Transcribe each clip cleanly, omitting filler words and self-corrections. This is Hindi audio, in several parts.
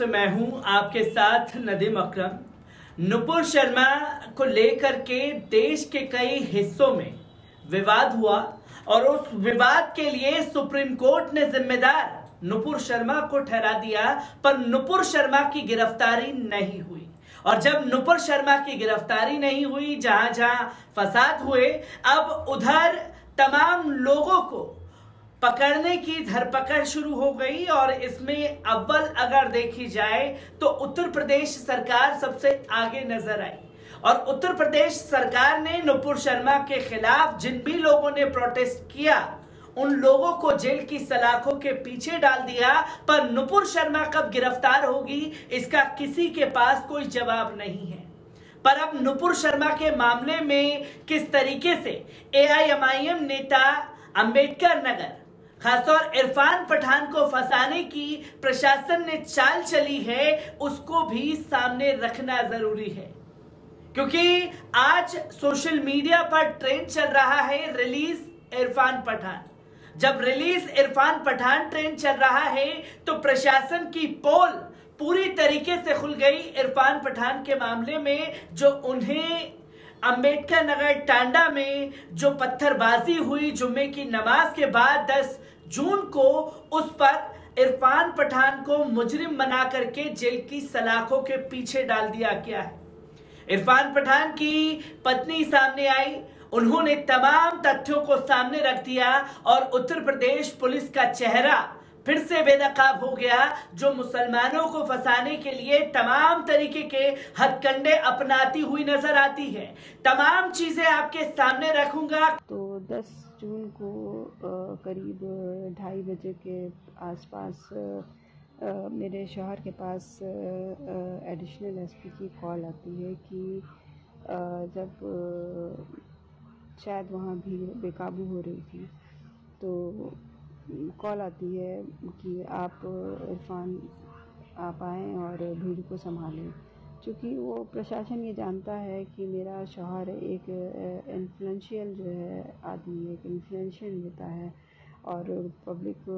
दोस्त, मैं हूं आपके साथ नदीम अकरम। नुपुर शर्मा को लेकर के देश के कई हिस्सों में विवाद हुआ और उस विवाद के लिए सुप्रीम कोर्ट ने जिम्मेदार नुपुर शर्मा को ठहरा दिया, पर नुपुर शर्मा की गिरफ्तारी नहीं हुई। और जब नुपुर शर्मा की गिरफ्तारी नहीं हुई, जहां जहां फसाद हुए, अब उधर तमाम लोगों को पकड़ने की धरपकड़ शुरू हो गई। और इसमें अव्वल अगर देखी जाए तो उत्तर प्रदेश सरकार सबसे आगे नजर आई। और उत्तर प्रदेश सरकार ने नुपुर शर्मा के खिलाफ जिन भी लोगों ने प्रोटेस्ट किया, उन लोगों को जेल की सलाखों के पीछे डाल दिया। पर नुपुर शर्मा कब गिरफ्तार होगी, इसका किसी के पास कोई जवाब नहीं है। पर अब नुपुर शर्मा के मामले में किस तरीके से एआईएमआईएम नेता अंबेडकर नगर, खासतौर इरफान पठान को फंसाने की प्रशासन ने चाल चली है, उसको भी सामने रखना जरूरी है। क्योंकि आज सोशल मीडिया पर ट्रेंड चल रहा है रिलीज इरफान पठान। जब रिलीज इरफान पठान ट्रेंड चल रहा है तो प्रशासन की पोल पूरी तरीके से खुल गई इरफान पठान के मामले में। जो उन्हें अंबेडकर नगर टांडा में जो पत्थरबाजी हुई जुम्मे की नमाज के बाद 10 जून को, उस पर इरफान पठान को मुजरिम बना करके जेल की सलाखों के पीछे डाल दिया गया है। इरफान पठान की पत्नी सामने आई, उन्होंने तमाम तथ्यों को सामने रख दिया और उत्तर प्रदेश पुलिस का चेहरा फिर से बेनकाब हो गया, जो मुसलमानों को फंसाने के लिए तमाम तरीके के हथकंडे अपनाती हुई नजर आती है। तमाम चीजें आपके सामने रखूंगा। तो 10 जून को करीब 2:30 बजे के आसपास मेरे शोहर के पास एडिशनल एसपी की कॉल आती है कि जब शायद वहाँ भी बेकाबू हो रही थी, तो कॉल आती है कि आप इरफान आप आएँ और भीड़ को संभालें। क्योंकि वो प्रशासन ये जानता है कि मेरा शौहर एक इन्फ्लुएंशियल जो है आदमी, एक इन्फ्लुएंशियल नेता है और पब्लिक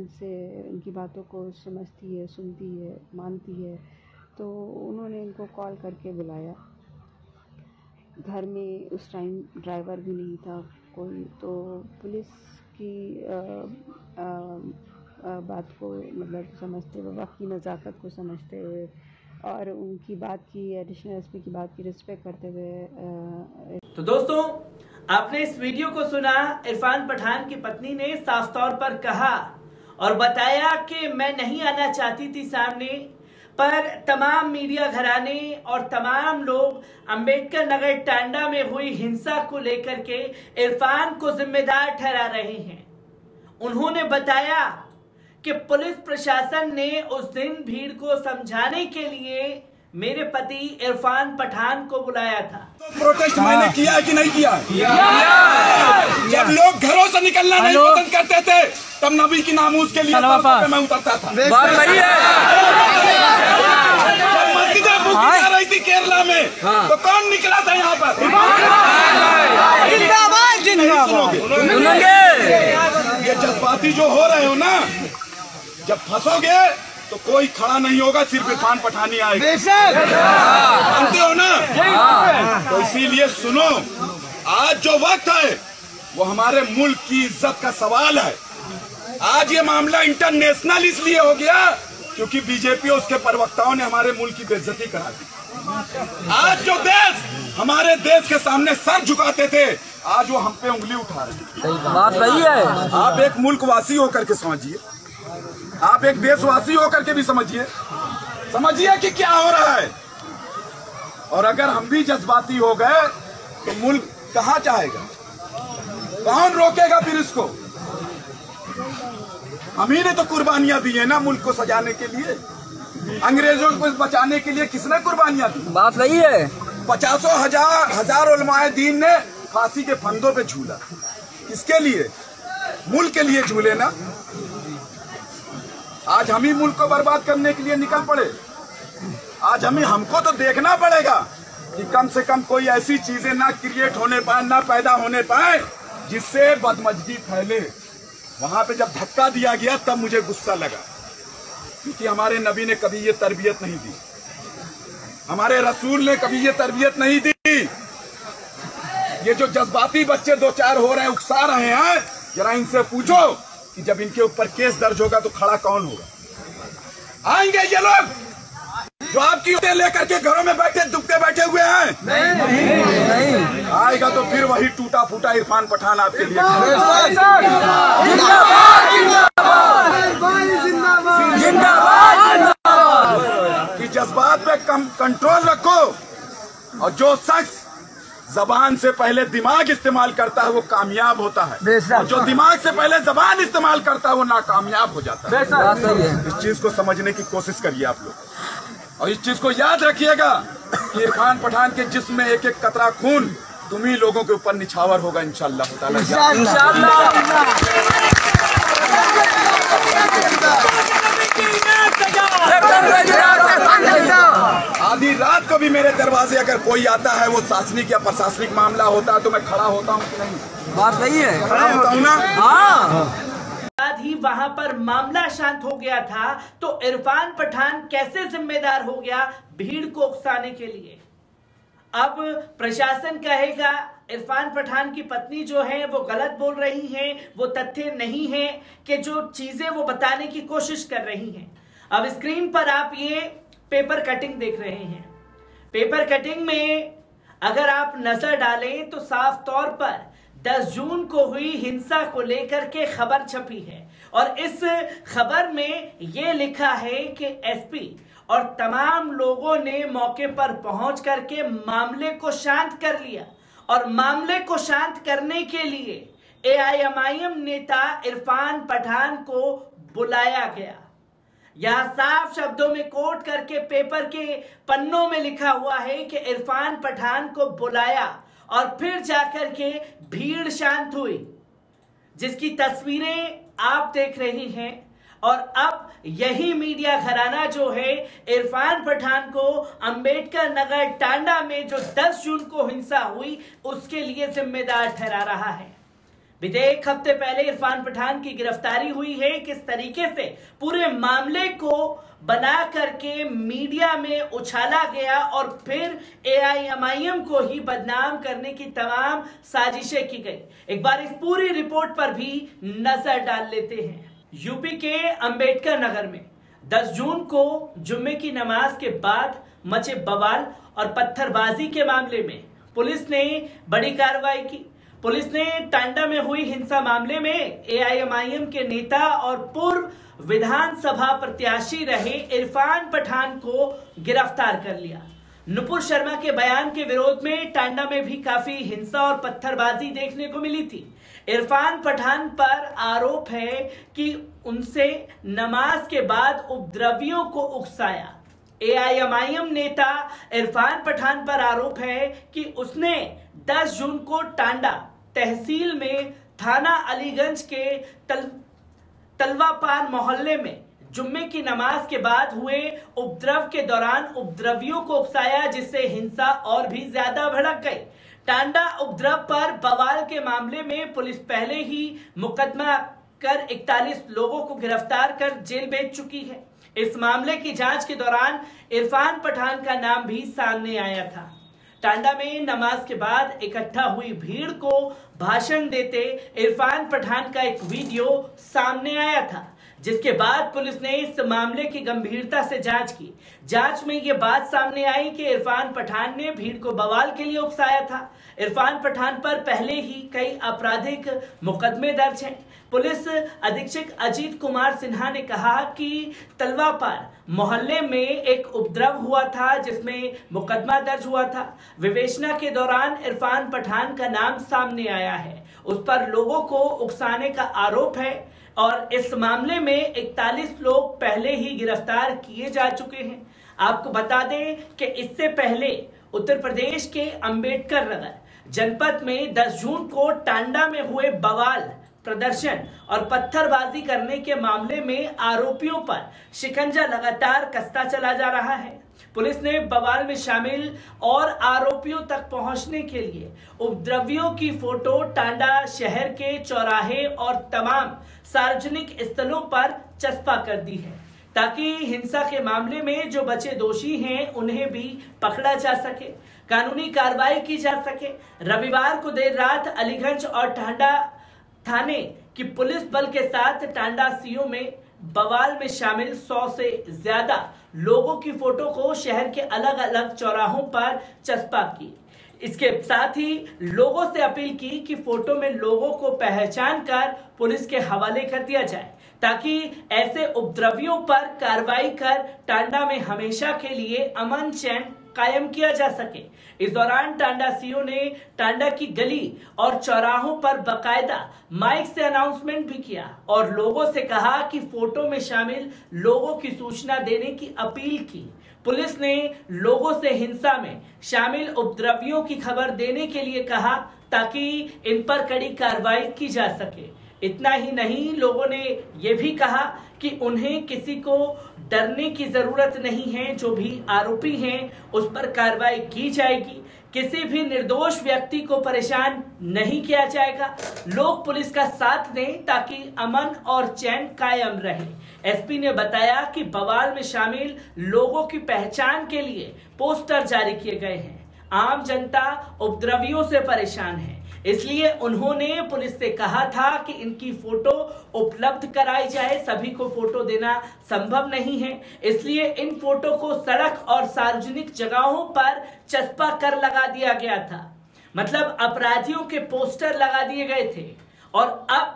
इनसे इनकी बातों को समझती है, सुनती है, मानती है। तो उन्होंने इनको कॉल करके बुलाया। घर में उस टाइम ड्राइवर भी नहीं था कोई, तो पुलिस की बात को मतलब समझते हुए, वक्त की नज़ाकत को समझते हुए और उनकी बात की, एडिशनल एसपी की बात की रिस्पेक्ट करते हुए। तो दोस्तों, आपने इस वीडियो को सुना। इरफान पठान की पत्नी ने साफ तौर पर कहा और बताया कि मैं नहीं आना चाहती थी सामने, पर तमाम मीडिया घराने और तमाम लोग अंबेडकर नगर टांडा में हुई हिंसा को लेकर के इरफान को जिम्मेदार ठहरा रहे हैं। उन्होंने बताया कि पुलिस प्रशासन ने उस दिन भीड़ को समझाने के लिए मेरे पति इरफान पठान को बुलाया था। प्रोटेस्ट मैंने किया कि नहीं किया? जब लोग घरों से निकलना नहीं पसंद करते थे, तब नबी की नामूस के लिए मैं उतरता था। बात सही है। मस्जिदें बुक जा रही थी केरला में, तो कौन निकला था यहाँ पर? ये जज्बाती जो हो रहे हो ना, जब फंसोगे तो कोई खड़ा नहीं होगा, सिर्फ इरफान पठान ही आएगा। जानते हो ना? तो इसीलिए सुनो, आज जो वक्त है वो हमारे मुल्क की इज्जत का सवाल है। आज ये मामला इंटरनेशनल इसलिए हो गया क्योंकि बीजेपी और उसके प्रवक्ताओं ने हमारे मुल्क की बेइज्जती करा दी। आज जो देश हमारे देश के सामने सर झुकाते थे, आज वो हम पे उंगली उठा रहे हैं। बात सही है। आप एक मुल्कवासी होकर के समझिए, आप एक देशवासी होकर के भी समझिए कि क्या हो रहा है। और अगर हम भी जज्बाती हो गए तो मुल्क कहाँ जाएगा? कौन रोकेगा फिर इसको? हम ही ने तो कुर्बानियां दी है ना मुल्क को सजाने के लिए, अंग्रेजों को बचाने के लिए। किसने कुर्बानियां दी? बात सही है। पचासों हजार उलमाए दीन ने फांसी के फंदों पे झूला। किसके लिए? मुल्क के लिए झूले ना। आज हम ही मुल्क को बर्बाद करने के लिए निकल पड़े। आज हमको तो देखना पड़ेगा कि कम से कम कोई ऐसी चीजें ना क्रिएट होने पाए, ना पैदा होने पाए, जिससे बदमजगी फैले। वहां पे जब धक्का दिया गया तब मुझे गुस्सा लगा। क्योंकि हमारे नबी ने कभी ये तरबियत नहीं दी, हमारे रसूल ने कभी ये तरबियत नहीं दी। ये जो जज्बाती बच्चे दो चार हो रहे हैं, उकसा रहे हैं, जरा इनसे पूछो कि जब इनके ऊपर केस दर्ज होगा तो खड़ा कौन होगा? आएंगे ये लोग जो आपकी लेकर के घरों में बैठे दुबके बैठे हुए हैं? नहीं। आएगा तो फिर वही टूटा फूटा इरफान पठान आपके लिए। कि जज्बात पे कम कंट्रोल रखो, और जो शख्स जबान से पहले दिमाग इस्तेमाल करता है वो कामयाब होता है, और जो दिमाग से पहले जबान इस्तेमाल करता है वो नाकामयाब हो जाता है। इस चीज को समझने की कोशिश करिए आप लोग, और इस चीज को याद रखिएगा कि इरफान पठान के जिस्म में एक एक कतरा खून तुम ही लोगों के ऊपर निछावर होगा इंशाल्लाह ताला। आधी रात को भी मेरे दरवाजे अगर कोई आता है, वो शासनिक या प्रशासनिक मामला होता है, तो मैं खड़ा होता हूँ कि नहीं? बात सही है, खड़ा होता हूँ ना। बाद ही वहाँ पर मामला शांत हो गया था, तो इरफान पठान कैसे जिम्मेदार हो गया भीड़ को उकसाने के लिए? अब प्रशासन कहेगा इरफान पठान की पत्नी जो है वो गलत बोल रही है, वो तथ्य नहीं है कि जो चीजें वो बताने की कोशिश कर रही है। अब स्क्रीन पर आप ये पेपर कटिंग देख रहे हैं। पेपर कटिंग में अगर आप नजर डालें तो साफ तौर पर 10 जून को हुई हिंसा को लेकर के खबर छपी है, और इस खबर में यह लिखा है कि एसपी और तमाम लोगों ने मौके पर पहुंच करके मामले को शांत कर लिया, और मामले को शांत करने के लिए एआईएमआईएम नेता इरफान पठान को बुलाया गया। यह साफ शब्दों में कोट करके पेपर के पन्नों में लिखा हुआ है कि इरफान पठान को बुलाया, और फिर जाकर के भीड़ शांत हुई, जिसकी तस्वीरें आप देख रहे हैं। और अब यही मीडिया घराना जो है इरफान पठान को अंबेडकर नगर टांडा में जो 10 जून को हिंसा हुई उसके लिए जिम्मेदार ठहरा रहा है। बीते एक हफ्ते पहले इरफान पठान की गिरफ्तारी हुई है। किस तरीके से पूरे मामले को बना करके मीडिया में उछाला गया, और फिर एआईएमआईएम को ही बदनाम करने की तमाम साजिशें की गई। एक बार इस पूरी रिपोर्ट पर भी नजर डाल लेते हैं। यूपी के अंबेडकर नगर में 10 जून को जुम्मे की नमाज के बाद मचे बवाल और पत्थरबाजी के मामले में पुलिस ने बड़ी कार्रवाई की। पुलिस ने टांडा में हुई हिंसा मामले में एआईएमआईएम के नेता और पूर्व विधानसभा प्रत्याशी रहे इरफान पठान को गिरफ्तार कर लिया। नुपुर शर्मा के बयान के विरोध में टांडा में भी काफी हिंसा और पत्थरबाजी देखने को मिली थी। इरफान पठान पर आरोप है कि उनसे नमाज के बाद उपद्रवियों को उकसाया। एआईएमआईएम नेता इरफान पठान पर आरोप है कि उसने 10 जून को टांडा तहसील में थाना अलीगंज के तलवापार मोहल्ले में जुम्मे की नमाज के बाद हुए उपद्रव के दौरान उपद्रवियों को उकसाया, जिससे हिंसा और भी ज्यादा भड़क गई। टांडा उपद्रव पर बवाल के मामले में पुलिस पहले ही मुकदमा कर 41 लोगों को गिरफ्तार कर जेल भेज चुकी है। इस मामले की जांच के दौरान इरफान पठान का नाम भी सामने आया था। टांडा में नमाज के बाद इकट्ठा हुई भीड़ को भाषण देते इरफान पठान का एक वीडियो सामने आया था, जिसके बाद पुलिस ने इस मामले की गंभीरता से जांच की। जांच में ये बात सामने आई कि इरफान पठान ने भीड़ को बवाल के लिए उकसाया था। इरफान पठान पर पहले ही कई आपराधिक मुकदमे दर्ज हैं। पुलिस अधीक्षक अजीत कुमार सिन्हा ने कहा कि तलवापार मोहल्ले में एक उपद्रव हुआ था जिसमें मुकदमा दर्ज हुआ था। विवेचना के दौरान इरफान पठान का नाम सामने आया है। उस पर लोगों को उकसाने का आरोप है, और इस मामले में 41 लोग पहले ही गिरफ्तार किए जा चुके हैं। आपको बता दें कि इससे पहले उत्तर प्रदेश के अंबेडकर नगर जनपद में 10 जून को टांडा में हुए बवाल, प्रदर्शन और पत्थरबाजी करने के मामले में आरोपियों पर शिकंजा लगातार कसता चला जा रहा है। पुलिस ने बवाल में शामिल और आरोपियों तक पहुंचने के लिए उपद्रवियों की फोटो टांडा शहर के चौराहे और तमाम सार्वजनिक स्थलों पर चस्पा कर दी है, ताकि हिंसा के मामले में जो बचे दोषी हैं उन्हें भी पकड़ा जा सके, कानूनी कार्रवाई की जा सके। रविवार को देर रात अलीगंज और टांडा थाने की पुलिस बल के साथ टांडा सीओ में बवाल में शामिल 100 से ज्यादा लोगों की फोटो को शहर के अलग अलग चौराहों पर चस्पा की। इसके साथ ही लोगों से अपील की कि फोटो में लोगों को पहचान कर पुलिस के हवाले कर दिया जाए ताकि ऐसे उपद्रवियों पर कार्रवाई कर टांडा में हमेशा के लिए अमन चैन कायम किया जा सके। इस दौरान टांडा सीओ ने टांडा की गली और चौराहों पर बकायदा माइक से अनाउंसमेंट भी किया और लोगों से कहा कि फोटो में शामिल लोगों की सूचना देने की अपील की। पुलिस ने लोगों से हिंसा में शामिल उपद्रवियों की खबर देने के लिए कहा ताकि इन पर कड़ी कार्रवाई की जा सके। इतना ही नहीं, लोगों ने यह भी कहा कि उन्हें किसी को डरने की जरूरत नहीं है, जो भी आरोपी हैं उस पर कार्रवाई की जाएगी, किसी भी निर्दोष व्यक्ति को परेशान नहीं किया जाएगा। लोग पुलिस का साथ दें ताकि अमन और चैन कायम रहे। एसपी ने बताया कि बवाल में शामिल लोगों की पहचान के लिए पोस्टर जारी किए गए हैं। आम जनता उपद्रवियों से परेशान है, इसलिए उन्होंने पुलिस से कहा था कि इनकी फोटो उपलब्ध कराई जाए। सभी को फोटो देना संभव नहीं है, इसलिए इन फोटो को सड़क और सार्वजनिक जगहों पर चस्पा कर लगा दिया गया था। मतलब अपराधियों के पोस्टर लगा दिए गए थे। और अब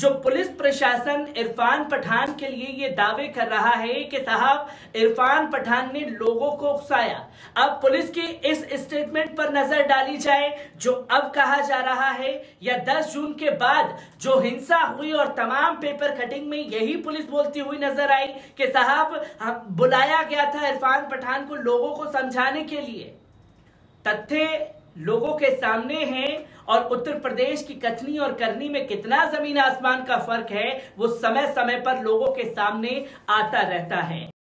जो पुलिस प्रशासन इरफान पठान के लिए ये दावे कर रहा है कि साहब इरफान पठान ने लोगों को उकसाया, अब पुलिस के इस स्टेटमेंट पर नजर डाली जाए जो अब कहा जा रहा है, या 10 जून के बाद जो हिंसा हुई और तमाम पेपर कटिंग में यही पुलिस बोलती हुई नजर आई कि साहब बुलाया गया था इरफान पठान को लोगों को समझाने के लिए। तथ्य लोगों के सामने हैं और उत्तर प्रदेश की कथनी और करनी में कितना जमीन आसमान का फर्क है वो समय समय पर लोगों के सामने आता रहता है।